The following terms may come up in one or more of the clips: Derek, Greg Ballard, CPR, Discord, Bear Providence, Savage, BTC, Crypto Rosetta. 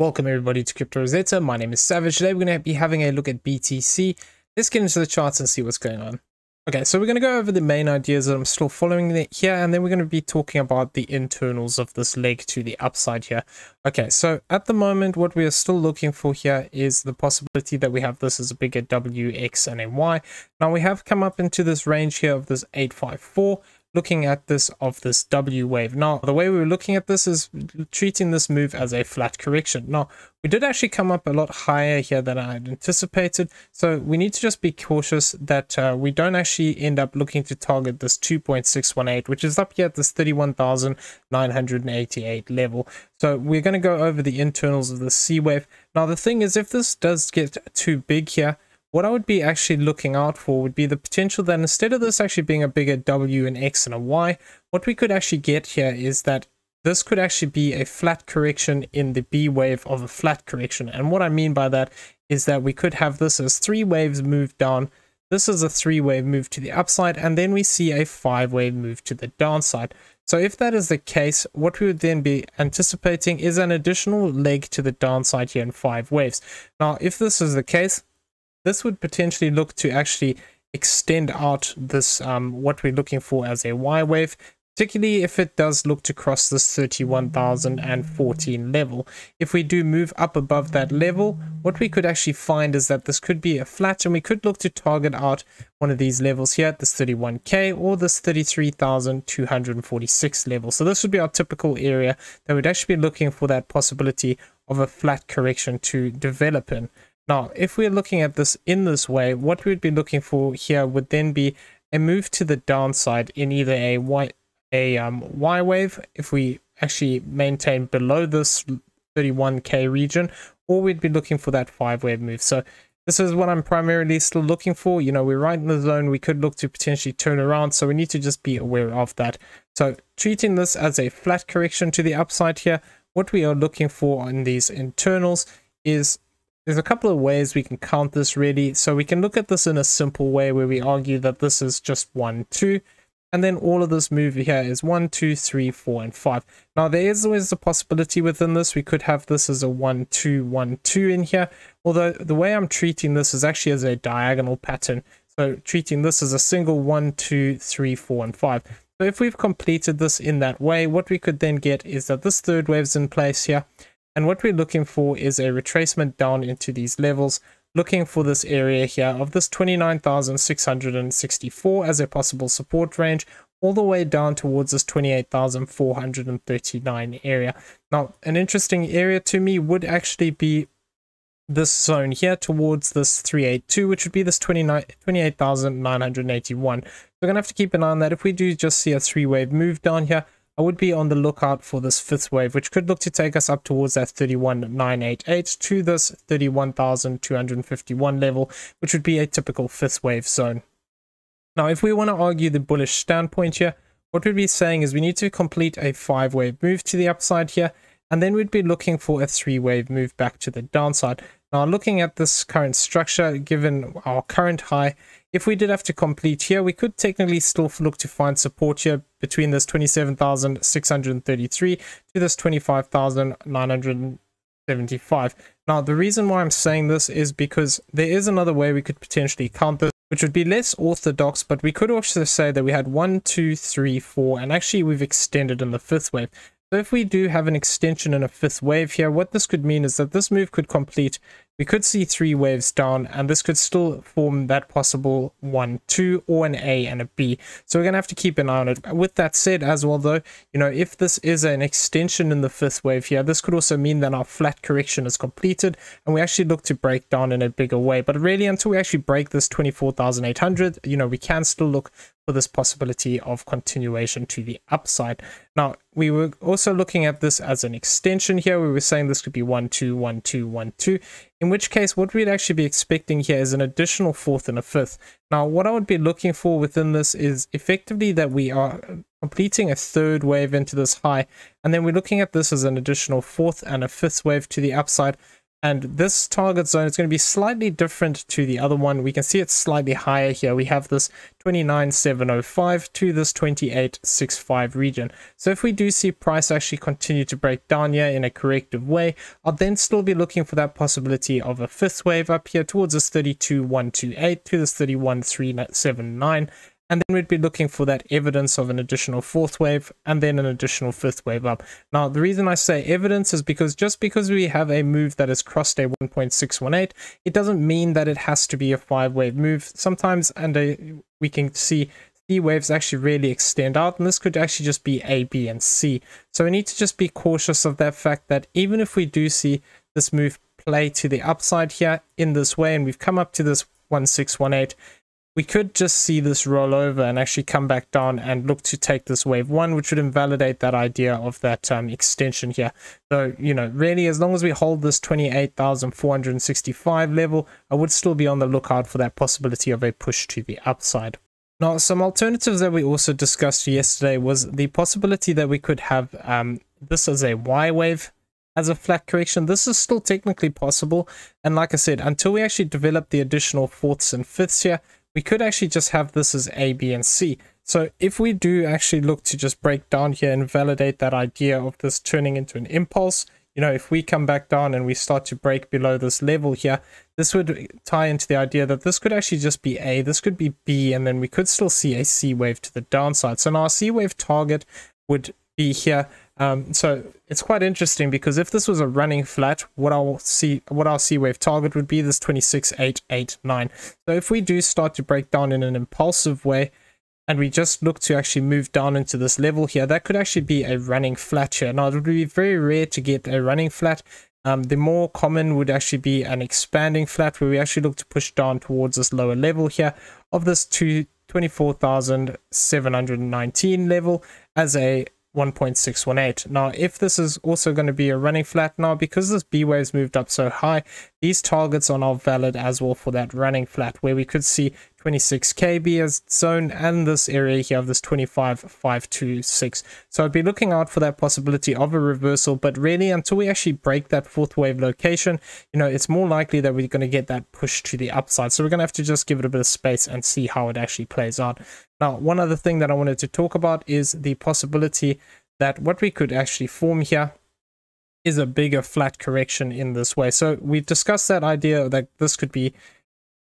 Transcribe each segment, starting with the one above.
Welcome everybody to Crypto Rosetta. My name is Savage. Today we're going to be having a look at BTC. Let's get into the charts and see what's going on. Okay, so we're going to go over the main ideas that I'm still following here, and then we're going to be talking about the internals of this leg to the upside here. Okay, so at the moment, what we are still looking for here is the possibility that we have this as a bigger W, X, and a Y. Now we have come up into this range here of this 854. Looking at this of this W wave. Now, the way we were looking at this is treating this move as a flat correction. Now, we did actually come up a lot higher here than I had anticipated. So we need to just be cautious that we don't actually end up looking to target this 2.618, which is up here at this 31,988 level. So we're going to go over the internals of the C wave. Now, the thing is, if this does get too big here, what I would be actually looking out for would be the potential that instead of this actually being a bigger W, an X, and a Y, what we could actually get here is that this could actually be a flat correction in the B wave of a flat correction. And what I mean by that is that we could have this as three waves move down. This is a three-wave move to the upside, and then we see a five-wave move to the downside. So if that is the case, what we would then be anticipating is an additional leg to the downside here in five waves. Now, if this is the case, this would potentially look to actually extend out this what we're looking for as a Y wave, particularly if it does look to cross this 31,014 level. If we do move up above that level, what we could actually find is that this could be a flat, and we could look to target out one of these levels here at this 31K or this 33,246 level. So this would be our typical area that we'd actually be looking for that possibility of a flat correction to develop in. Now, if we're looking at this in this way, what we'd be looking for here would then be a move to the downside in either a Y wave, if we actually maintain below this 31K region, or we'd be looking for that five wave move. So this is what I'm primarily still looking for. You know, we're right in the zone. We could look to potentially turn around, so we need to just be aware of that. So treating this as a flat correction to the upside here, what we are looking for on these internals is there's a couple of ways we can count this really. So we can look at this in a simple way where we argue that this is just 1, 2. And then all of this move here is 1, 2, 3, 4, and 5. Now there is always a possibility within this. We could have this as a 1, 2, 1, 2 in here. Although the way I'm treating this is actually as a diagonal pattern. So treating this as a single 1, 2, 3, 4, and 5. So if we've completed this in that way, what we could then get is that this third wave's in place here. And what we're looking for is a retracement down into these levels, looking for this area here of this 29,664 as a possible support range, all the way down towards this 28,439 area. Now, an interesting area to me would actually be this zone here towards this 382, which would be this 28,981. So we're going to have to keep an eye on that. If we do just see a three-wave move down here, I would be on the lookout for this fifth wave, which could look to take us up towards that 31,988 to this 31,251 level, which would be a typical fifth wave zone. Now, if we want to argue the bullish standpoint here, what we'd be saying is we need to complete a five wave move to the upside here, and then we'd be looking for a three wave move back to the downside. Now, looking at this current structure, given our current high, if we did have to complete here, we could technically still look to find support here between this 27,633 to this 25,975. Now, the reason why I'm saying this is because there is another way we could potentially count this, which would be less orthodox, but we could also say that we had 1, 2, 3, 4, and actually we've extended in the fifth wave. So if we do have an extension in a fifth wave here, what this could mean is that this move could complete. We could see three waves down, and this could still form that possible 1, 2, or an A and a B. So we're going to have to keep an eye on it. With that said as well though, you know, if this is an extension in the fifth wave here, this could also mean that our flat correction is completed and we actually look to break down in a bigger way. But really, until we actually break this 24,800, you know, we can still look for this possibility of continuation to the upside. Now, we were also looking at this as an extension here. We were saying this could be 1, 2, 1, 2, 1, 2, in which case what we'd actually be expecting here is an additional fourth and a fifth. Now, what I would be looking for within this is effectively that we are completing a third wave into this high, and then we're looking at this as an additional fourth and a fifth wave to the upside, And this target zone is going to be slightly different to the other one. We can see it's slightly higher here. We have this 29,705 to this 28,65 region. So if we do see price actually continue to break down here in a corrective way, I'll then still be looking for that possibility of a fifth wave up here towards this 32,128 to this 31,379. And then we'd be looking for that evidence of an additional fourth wave and then an additional fifth wave up. Now, the reason I say evidence is because just because we have a move that has crossed a 1.618, it doesn't mean that it has to be a five-wave move. Sometimes, and we can see C waves actually really extend out, and this could actually just be A, B, and C. So we need to just be cautious of that fact that even if we do see this move play to the upside here in this way, and we've come up to this 1.618, we could just see this roll over and actually come back down and look to take this wave one, which would invalidate that idea of that extension here. So, you know, really, as long as we hold this 28,465 level, I would still be on the lookout for that possibility of a push to the upside. Now, some alternatives that we also discussed yesterday was the possibility that we could have this as a Y wave, as a flat correction. This is still technically possible. And like I said, until we actually develop the additional fourths and fifths here, we could actually just have this as A, B, and C. So if we do actually look to just break down here and validate that idea of this turning into an impulse, you know, if we come back down and we start to break below this level here, this would tie into the idea that this could actually just be A, this could be B, and then we could still see a C wave to the downside. So now our C wave target would be here. So it's quite interesting because if this was a running flat, what our C wave target would be this 26,889. So if we do start to break down in an impulsive way and we just look to actually move down into this level here, that could actually be a running flat here. Now, it would be very rare to get a running flat. The more common would actually be an expanding flat where we actually look to push down towards this lower level here of this 24,719 level as a 1.618. Now, if this is also going to be a running flat, now because this B wave's moved up so high, these targets are now valid as well for that running flat where we could see 26 KB as zone and this area here of this 25,526. So I'd be looking out for that possibility of a reversal, but really until we actually break that fourth wave location, you know, it's more likely that we're going to get that push to the upside. So we're going to have to just give it a bit of space and see how it actually plays out. Now, one other thing that I wanted to talk about is the possibility that what we could actually form here is a bigger flat correction in this way. So we've discussed that idea that this could be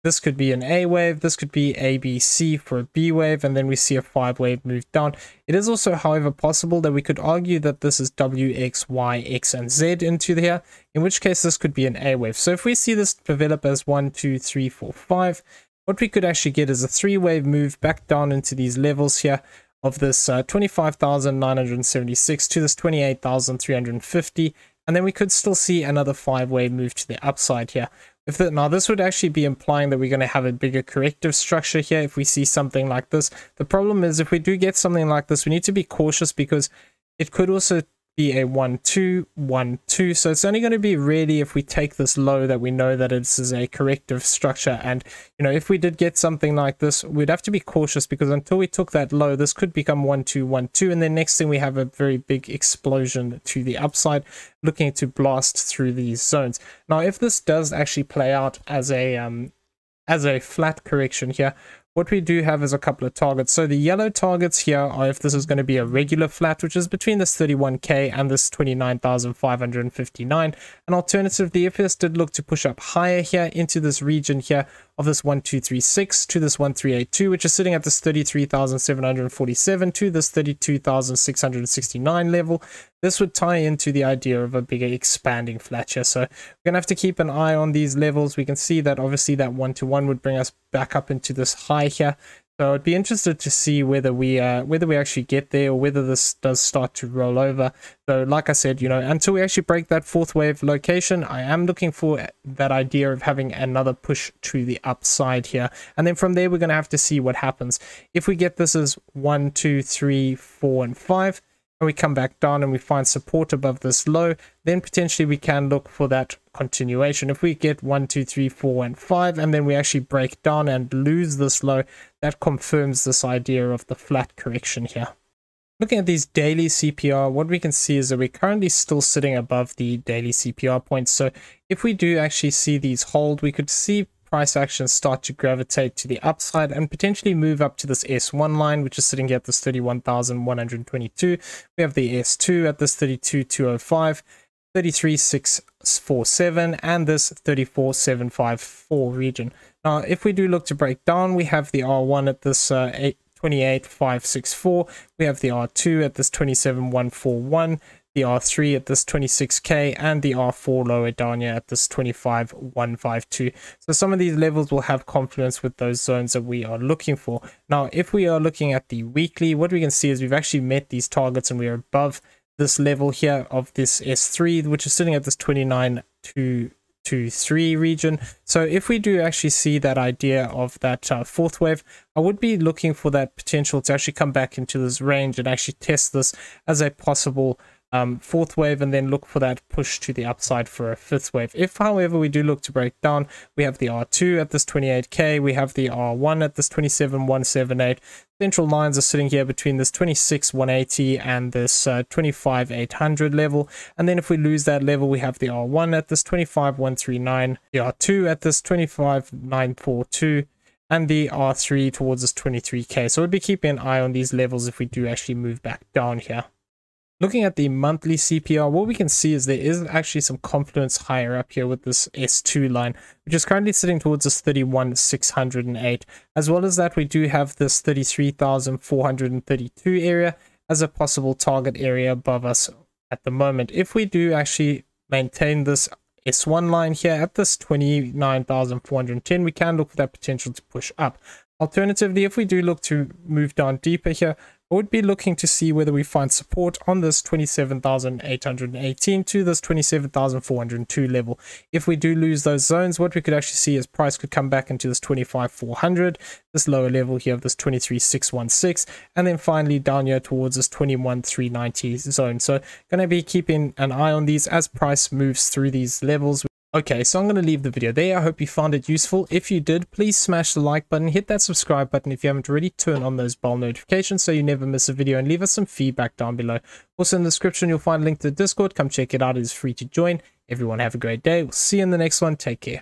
an A wave, this could be A, B, C for a B wave, and then we see a five wave move down. It is also, however, possible that we could argue that this is W, X, Y, X, and Z into here, in which case this could be an A wave. So if we see this develop as 1, 2, 3, 4, 5, what we could actually get is a three wave move back down into these levels here of this 25,976 to this 28,350, and then we could still see another five wave move to the upside here. Now this would actually be implying that we're going to have a bigger corrective structure here if we see something like this. The problem is if we do get something like this, we need to be cautious because it could also be a 1, 2, 1, 2. So it's only going to be really if we take this low that we know that this is a corrective structure. And, you know, if we did get something like this, we'd have to be cautious because until we took that low, this could become 1, 2, 1, 2. And then next thing we have a very big explosion to the upside looking to blast through these zones. Now, if this does actually play out as a flat correction here, what we do have is a couple of targets. So the yellow targets here are if this is going to be a regular flat, which is between this 31K and this 29,559. And alternatively, if this did look to push up higher here into this region here of this 1236 to this 1382, which is sitting at this 33,747 to this 32,669 level, this would tie into the idea of a bigger expanding flat here. So we're going to have to keep an eye on these levels. We can see that obviously that 1 to 1 would bring us back up into this high here. So I'd be interested to see whether we actually get there or whether this does start to roll over. So like I said, you know, until we actually break that fourth wave location, I am looking for that idea of having another push to the upside here. And then from there, we're going to have to see what happens. If we get this as 1, 2, 3, 4, and 5, and we come back down and we find support above this low, then potentially we can look for that continuation. If we get 1, 2, 3, 4, and 5, and then we actually break down and lose this low, that confirms this idea of the flat correction here. Looking at these daily CPR, what we can see is that we're currently still sitting above the daily CPR points. So if we do actually see these hold, we could see price action start to gravitate to the upside and potentially move up to this S1 line, which is sitting at this 31,122. We have the S2 at this 32,205, 33,647, and this 34,754 region. Now, if we do look to break down, we have the R1 at this 28,564. We have the R2 at this 27,141. The R3 at this 26k, and the R4 lower down here at this 25,152. So some of these levels will have confluence with those zones that we are looking for. Now, if we are looking at the weekly, what we can see is we've actually met these targets and we are above this level here of this S3, which is sitting at this 29,223 region. So if we do actually see that idea of that fourth wave, I would be looking for that potential to actually come back into this range and actually test this as a possible fourth wave, and then look for that push to the upside for a fifth wave. If, however, we do look to break down, we have the R2 at this 28k, we have the R1 at this 27,178. Central lines are sitting here between this 26,180 and this 25,800 level. And then if we lose that level, we have the R1 at this 25,139, the R2 at this 25,942, and the R3 towards this 23k. So we'd be keeping an eye on these levels if we do actually move back down here. Looking at the monthly CPR, what we can see is there is actually some confluence higher up here with this S2 line, which is currently sitting towards this 31,608. As well as that, we do have this 33,432 area as a possible target area above us at the moment. If we do actually maintain this S1 line here at this 29,410, we can look for that potential to push up. Alternatively, if we do look to move down deeper here, I would be looking to see whether we find support on this 27,818 to this 27,402 level. If we do lose those zones, what we could actually see is price could come back into this 25,400, this lower level here of this 23,616, and then finally down here towards this 21,390 zone. So going to be keeping an eye on these as price moves through these levels. Okay, so I'm going to leave the video there. I hope you found it useful. If you did, please smash the like button, hit that subscribe button if you haven't already, turn on those bell notifications so you never miss a video, and leave us some feedback down below. Also in the description, you'll find a link to the Discord. Come check it out. It is free to join. Everyone have a great day. We'll see you in the next one. Take care.